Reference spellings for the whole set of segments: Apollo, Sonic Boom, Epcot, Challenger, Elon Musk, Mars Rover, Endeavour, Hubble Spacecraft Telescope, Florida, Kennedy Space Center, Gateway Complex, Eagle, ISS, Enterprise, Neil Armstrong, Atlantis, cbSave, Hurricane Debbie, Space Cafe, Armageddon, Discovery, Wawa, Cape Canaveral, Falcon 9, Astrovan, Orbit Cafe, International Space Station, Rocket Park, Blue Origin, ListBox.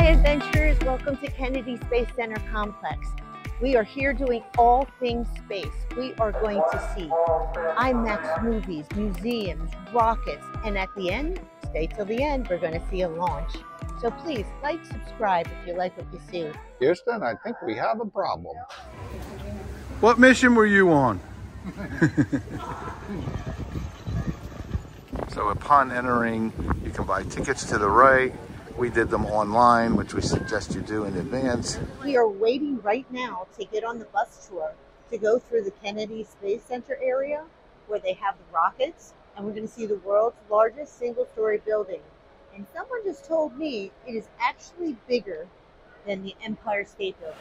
Hi adventurers, welcome to Kennedy Space Center complex. We are here doing all things space. We are going to see IMAX movies, museums, rockets, and at the end, stay till the end, we're going to see a launch. So please like, subscribe if you like what you see. Kirsten, I think we have a problem. What mission were you on? So upon entering, you can buy tickets to the right. We did them online, which we suggest you do in advance. We are waiting right now to get on the bus tour to go through the Kennedy Space Center area where they have the rockets, and we're going to see the world's largest single-story building. And someone just told me it is actually bigger than the Empire State Building.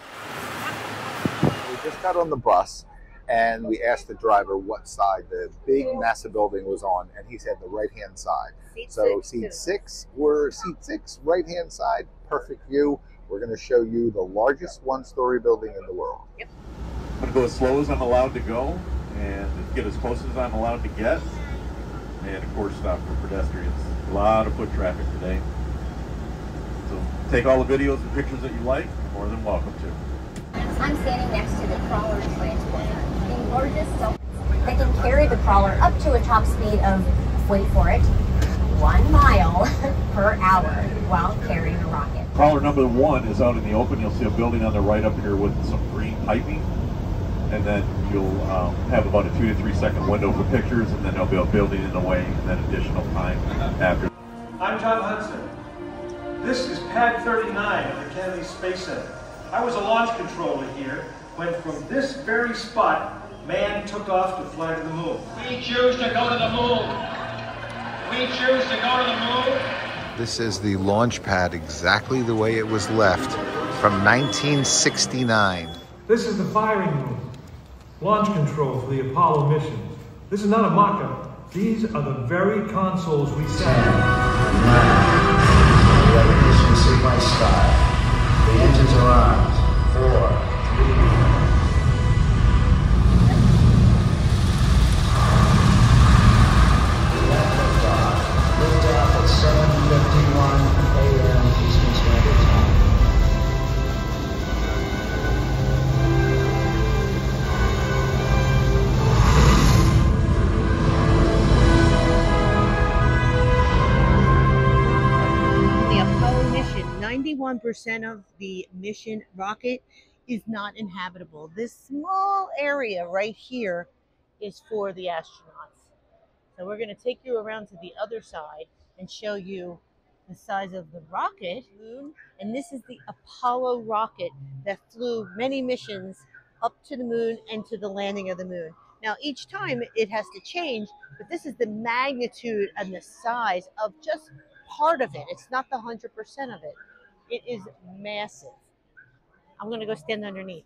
We just got on the bus and we asked the driver what side the big NASA building was on, and he said the right-hand side. So seat six, right-hand side, perfect view. We're gonna show you the largest one-story building in the world. Yep. I'm gonna go as slow as I'm allowed to go and get as close as I'm allowed to get. And of course, stop for pedestrians. A lot of foot traffic today. So take all the videos and pictures that you like, more than welcome to. I'm standing next to the crawler transporter. So they can carry the crawler up to a top speed of, wait for it, 1 mile per hour while carrying a rocket. Crawler number one is out in the open. You'll see a building on the right up here with some green piping, and then you'll have about a 2 to 3 second window for pictures, and then there'll be a building in the way and then additional time after. I'm Tom Hudson. This is pad 39 of the Kennedy Space Center. I was a launch controller here when from this very spot man took off to fly to the moon. We choose to go to the moon. We choose to go to the moon. This is the launch pad exactly the way it was left from 1969. This is the firing room. Launch control for the Apollo mission. This is not a mock-up. These are the very consoles we sat in. The ignition sequence start. The engines are armed. 4, 3, percent of the mission rocket is not inhabitable. This small area right here is for the astronauts. So we're going to take you around to the other side and show you the size of the rocket. And this is the Apollo rocket that flew many missions up to the moon and to the landing of the moon. Now each time it has to change, but this is the magnitude and the size of just part of it. It's not the 100% of it. It is massive. I'm gonna go stand underneath.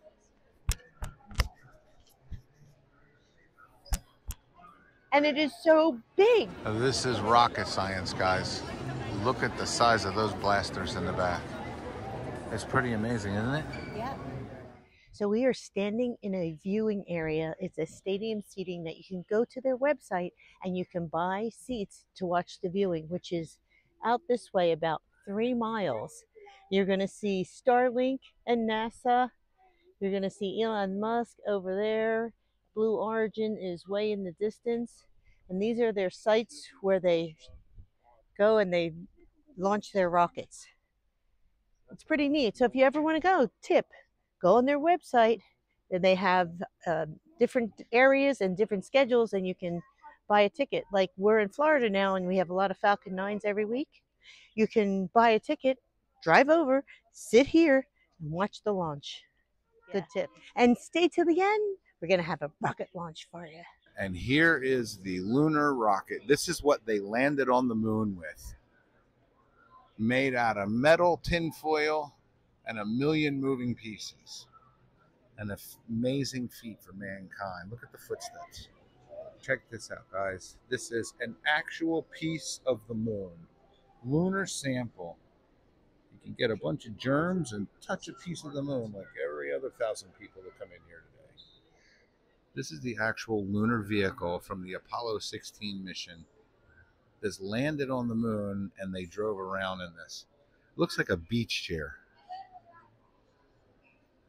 And it is so big. This is rocket science, guys. Look at the size of those blasters in the back. It's pretty amazing, isn't it? Yeah. So we are standing in a viewing area. It's a stadium seating that you can go to their website and you can buy seats to watch the viewing, which is out this way about 3 miles. You're going to see Starlink and NASA. You're going to see Elon Musk over there. Blue Origin is way in the distance. And these are their sites where they go and they launch their rockets. It's pretty neat. So if you ever want to go, tip, go on their website. And they have different areas and different schedules, and you can buy a ticket. Like we're in Florida now, and we have a lot of Falcon 9s every week. You can buy a ticket, drive over, sit here, and watch the launch. Good tip. And stay till the end. We're going to have a rocket launch for you. And here is the lunar rocket. This is what they landed on the moon with. Made out of metal, tin foil, and a million moving pieces. An amazing feat for mankind. Look at the footsteps. Check this out, guys. This is an actual piece of the moon. Lunar sample. You can get a bunch of germs and touch a piece of the moon like every other 1,000 people that come in here today. This is the actual lunar vehicle from the Apollo 16 mission. This landed on the moon and they drove around in this. looks like a beach chair.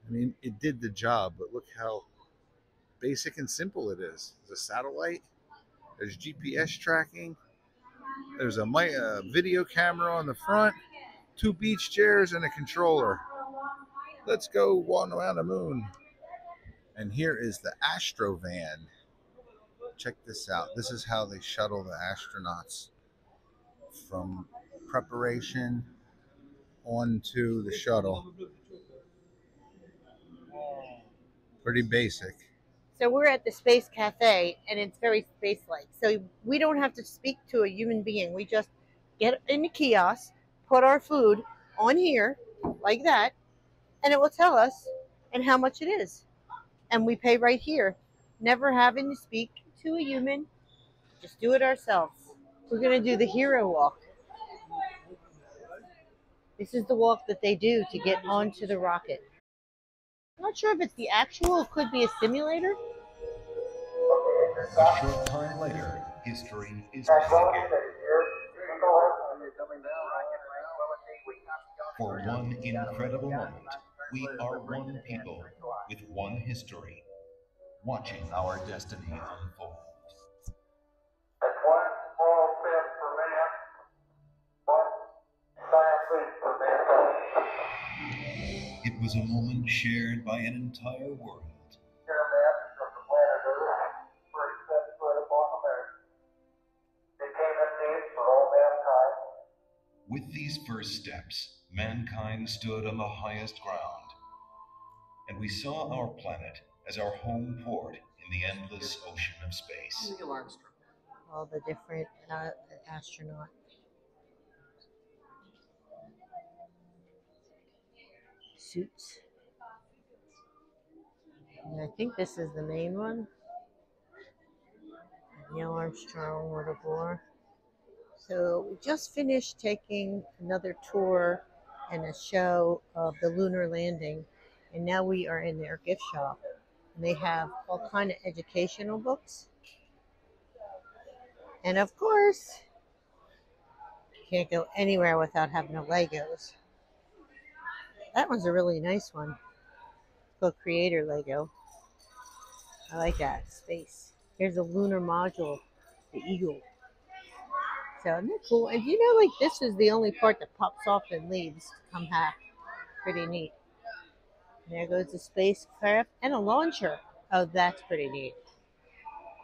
I mean, it did the job, but look how basic and simple it is. There's a satellite, there's GPS tracking, there's a video camera on the front, two beach chairs, and a controller. Let's go walk around the moon. And here is the Astrovan. Check this out. This is how they shuttle the astronauts from preparation onto the shuttle. Pretty basic. So we're at the Space Cafe, and it's very space-like. So we don't have to speak to a human being. We just get in the kiosk, put our food on here like that, and it will tell us and how much it is. And we pay right here, never having to speak to a human. Just do it ourselves. We're going to do the hero walk. This is the walk that they do to get onto the rocket. I'm not sure if it's the actual, it could be a simulator. A short time later, history is repeated. For one incredible moment, we are one people with one history, watching our destiny unfold. It was a moment shared by an entire world. With these first steps, mankind stood on the highest ground, and we saw our planet as our home port in the endless ocean of space. Neil Armstrong. All the different astronauts. Suits. And I think this is the main one. Neil Armstrong, what a bore. So we just finished taking another tour and a show of the lunar landing. And now we are in their gift shop. And they have all kind of educational books. And of course, can't go anywhere without having the Legos. That one's a really nice one. It's called Creator Lego. I like that. Space. Here's a lunar module, the Eagle. So isn't that cool? And you know, like this is the only part that pops off and leaves to come back. Pretty neat. There goes the spacecraft and a launcher. Oh, that's pretty neat.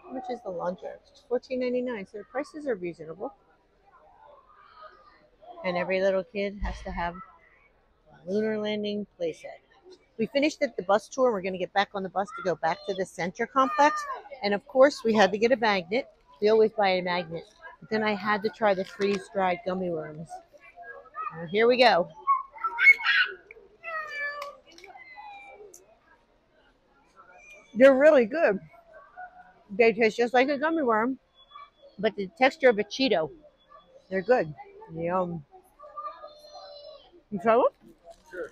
How much is the launcher? It's $14.99, so the prices are reasonable. And every little kid has to have a lunar landing playset. We finished at the bus tour. We're going to get back on the bus to go back to the center complex. And of course, we had to get a magnet. We always buy a magnet. But then I had to try the freeze-dried gummy worms. And here we go. They're really good. They taste just like a gummy worm, but the texture of a Cheeto. They're good. Yum. You try one? Sure.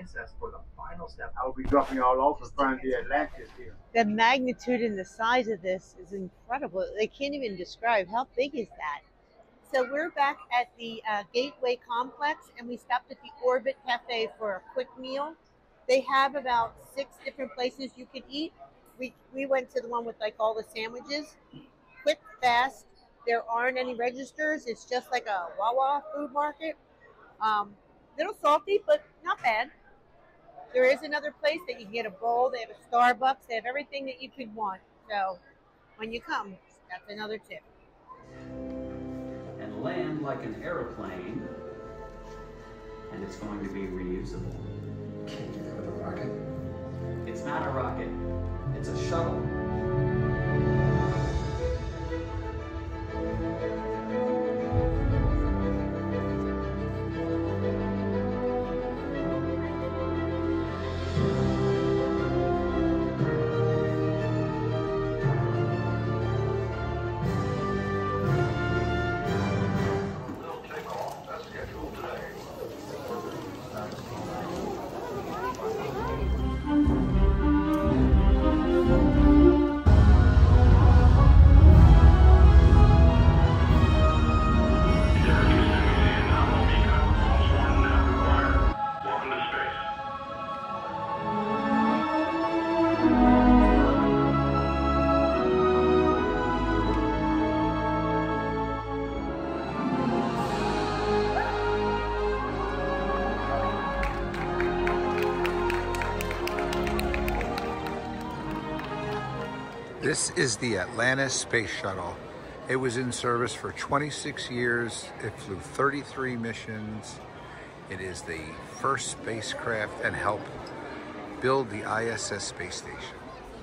ISS for the final step. I will be dropping all off in front of the Atlantis here. The magnitude and the size of this is incredible. They can't even describe. How big is that? So we're back at the Gateway Complex, and we stopped at the Orbit Cafe for a quick meal. They have about 6 different places you can eat. We went to the one with like all the sandwiches. Quick, fast. There aren't any registers. It's just like a Wawa food market. Little salty, but not bad. There is another place that you can get a bowl. They have a Starbucks. They have everything that you could want. So when you come, that's another tip. And land like an airplane, and it's going to be reusable. Can you do that with a rocket? It's not a rocket, it's a shuttle. This is the Atlantis Space Shuttle. It was in service for 26 years. It flew 33 missions. It is the first spacecraft and helped build the ISS space station.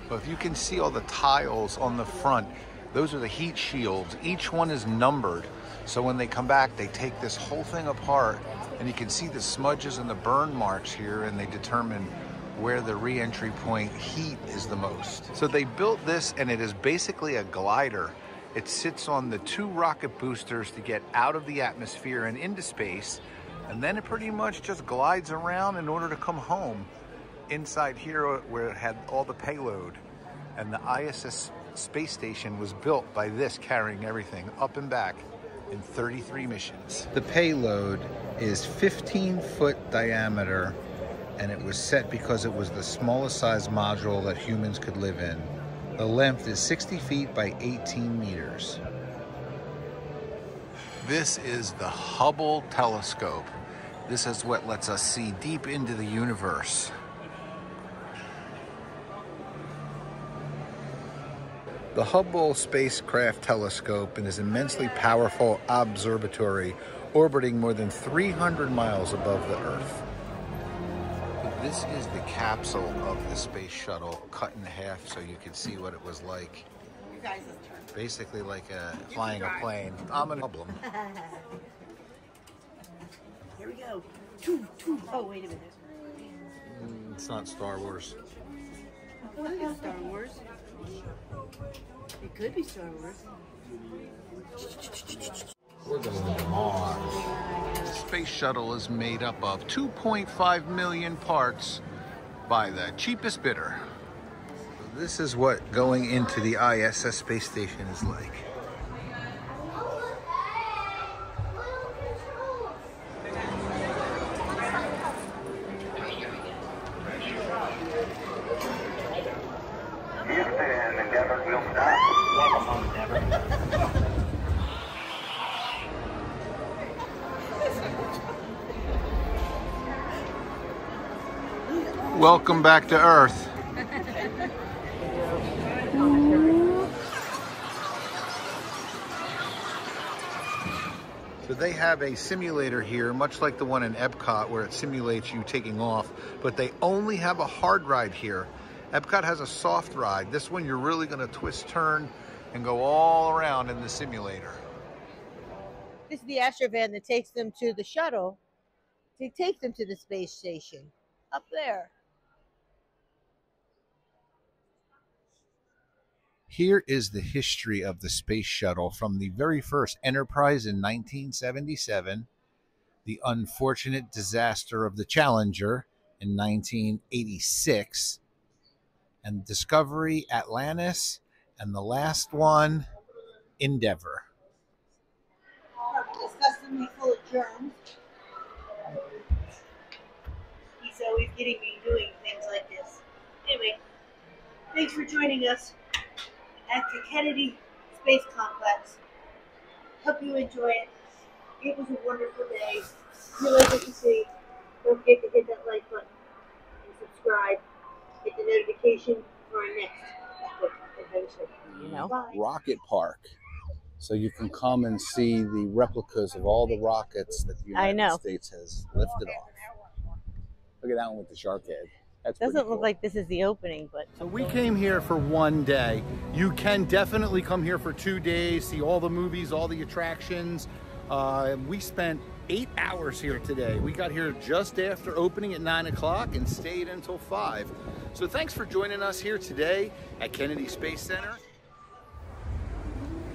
Well, if you can see all the tiles on the front, those are the heat shields. Each one is numbered. So when they come back, they take this whole thing apart, and you can see the smudges and the burn marks here, and they determine where the re-entry point heat is the most. So they built this, and it is basically a glider. It sits on the two rocket boosters to get out of the atmosphere and into space, and then it pretty much just glides around in order to come home inside here where it had all the payload. And the ISS space station was built by this, carrying everything up and back in 33 missions. The payload is 15-foot diameter, and it was set because it was the smallest size module that humans could live in. The length is 60 feet by 18 meters. This is the Hubble telescope. This is what lets us see deep into the universe. The Hubble Spacecraft Telescope is an immensely powerful observatory orbiting more than 300 miles above the Earth. This is the capsule of the space shuttle, cut in half so you can see what it was like. You guys' turn. Basically like flying a plane. I'm in a problem. Here we go. Oh, wait a minute. It's not Star Wars. Well, it is Star Wars. It could be Star Wars. We're going to Mars. The space shuttle is made up of 2.5 million parts by the cheapest bidder. This is what going into the ISS space station is like. Welcome back to Earth. So they have a simulator here, much like the one in Epcot where it simulates you taking off, but they only have a hard ride here. Epcot has a soft ride. This one you're really gonna twist, turn, and go all around in the simulator. This is the Astrovan that takes them to the shuttle. They take them to the space station up there. Here is the history of the space shuttle from the very first Enterprise in 1977, the unfortunate disaster of the Challenger in 1986, and Discovery, Atlantis, and the last one, Endeavour. Disgustingly full of germs. He's always getting me doing things like this. Anyway, thanks for joining us at the Kennedy Space Complex. Hope you enjoy it. It was a wonderful day. If you like what you see, don't forget to hit that like button and subscribe. Hit the notification for our next adventure. Bye. Rocket Park. So you can come and see the replicas of all the rockets that the United States has lifted off. Look at that one with the shark head. It doesn't look like this is the opening, but... So we came here for one day. You can definitely come here for 2 days, see all the movies, all the attractions. We spent 8 hours here today. We got here just after opening at 9 o'clock and stayed until 5. So thanks for joining us here today at Kennedy Space Center.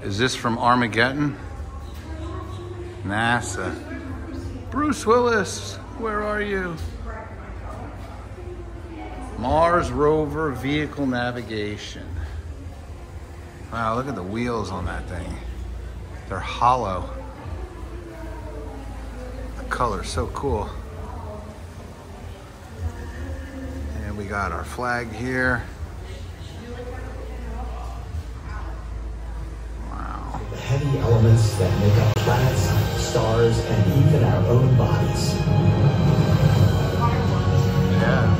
Is this from Armageddon? NASA. Bruce Willis, where are you? Mars Rover vehicle navigation. Wow, look at the wheels on that thing. They're hollow. The color's so cool. And we got our flag here. Wow. The heavy elements that make up planets, stars, and even our own bodies. Yeah.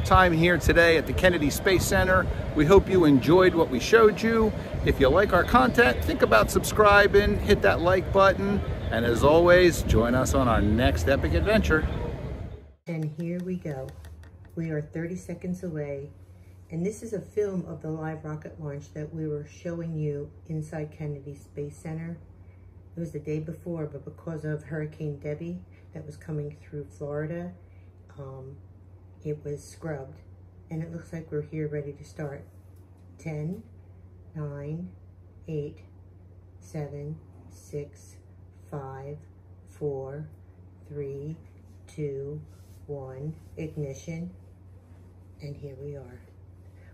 our time here today at the Kennedy Space Center. We hope you enjoyed what we showed you. If you like our content, think about subscribing, hit that like button, and as always, join us on our next epic adventure. And here we go. We are 30 seconds away, and this is a film of the live rocket launch that we were showing you inside Kennedy Space Center. It was the day before, but because of Hurricane Debbie that was coming through Florida, it was scrubbed, and it looks like we're here ready to start. 10, 9, 8, 7, 6, 5, 4, 3, 2, 1, ignition, and here we are.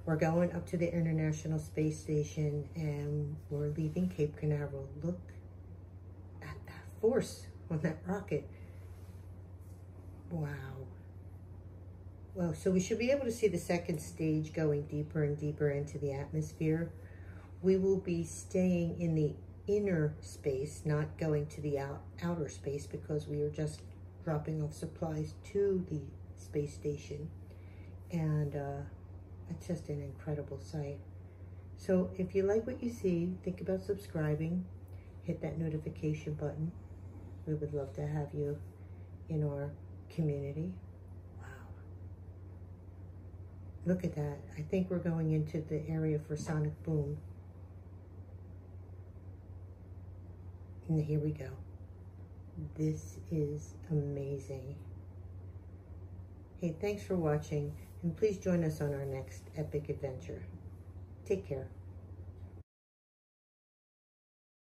We're going up to the International Space Station, and we're leaving Cape Canaveral. Look at that force on that rocket. Wow. Well, so we should be able to see the second stage going deeper and deeper into the atmosphere. We will be staying in the inner space, not going to the outer space, because we are just dropping off supplies to the space station. And it's just an incredible sight. So if you like what you see, think about subscribing, hit that notification button. We would love to have you in our community. Look at that. I think we're going into the area for sonic boom. And here we go. This is amazing. Hey, thanks for watching, and please join us on our next epic adventure. Take care.